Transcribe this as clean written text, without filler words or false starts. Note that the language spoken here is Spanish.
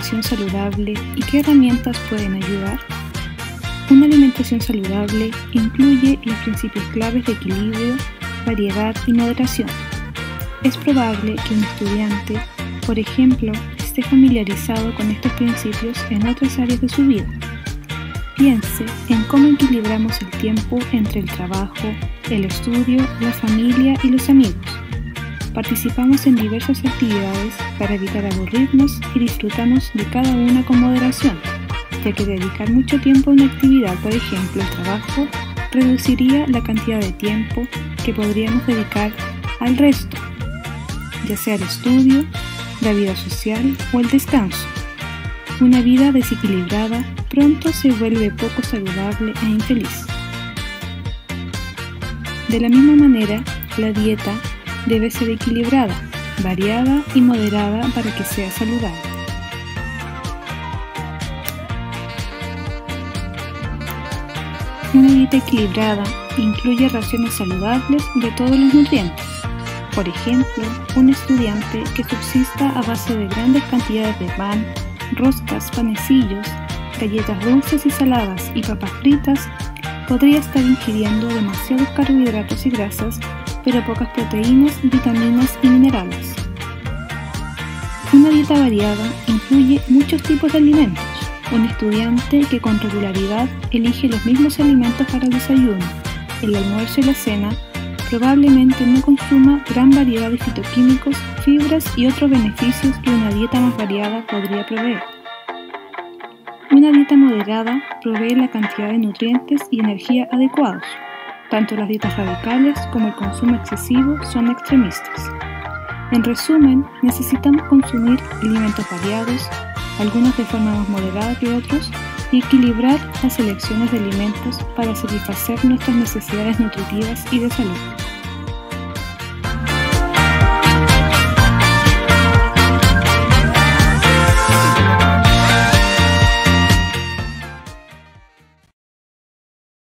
alimentación saludable y qué herramientas pueden ayudar? Una alimentación saludable incluye los principios claves de equilibrio, variedad y moderación. Es probable que un estudiante, por ejemplo, esté familiarizado con estos principios en otras áreas de su vida. Piense en cómo equilibramos el tiempo entre el trabajo, el estudio, la familia y los amigos. Participamos en diversas actividades para evitar aburrirnos y disfrutamos de cada una con moderación, ya que dedicar mucho tiempo a una actividad, por ejemplo el trabajo, reduciría la cantidad de tiempo que podríamos dedicar al resto, ya sea el estudio, la vida social o el descanso. Una vida desequilibrada pronto se vuelve poco saludable e infeliz. De la misma manera, la dieta debe ser equilibrada, variada y moderada para que sea saludable. Una dieta equilibrada incluye raciones saludables de todos los nutrientes. Por ejemplo, un estudiante que subsista a base de grandes cantidades de pan, roscas, panecillos, galletas dulces y saladas y papas fritas podría estar ingiriendo demasiados carbohidratos y grasas, pero pocas proteínas, vitaminas y minerales. Una dieta variada incluye muchos tipos de alimentos. Un estudiante que con regularidad elige los mismos alimentos para el desayuno, el almuerzo y la cena, probablemente no consuma gran variedad de fitoquímicos, fibras y otros beneficios que una dieta más variada podría proveer. Una dieta moderada provee la cantidad de nutrientes y energía adecuados. Tanto las dietas radicales como el consumo excesivo son extremistas. En resumen, necesitamos consumir alimentos variados, algunos de forma más moderada que otros, y equilibrar las selecciones de alimentos para satisfacer nuestras necesidades nutritivas y de salud.